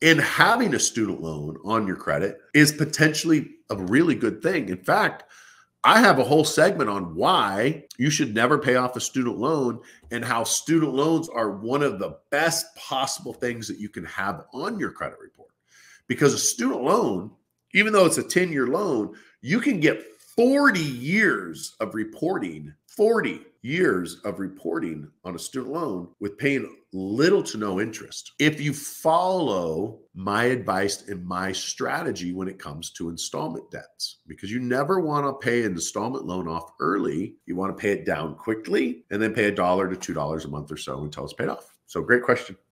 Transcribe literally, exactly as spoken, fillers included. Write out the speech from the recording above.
And having a student loan on your credit is potentially a really good thing. In fact, I have a whole segment on why you should never pay off a student loan and how student loans are one of the best possible things that you can have on your credit report. Because a student loan, even though it's a ten-year loan, you can get forty years of reporting, forty years of reporting on a student loan with paying little to no interest. If you follow my advice and my strategy when it comes to installment debts, because you never want to pay an installment loan off early. You want to pay it down quickly and then pay a dollar to two dollars a month or so until it's paid off. So great question.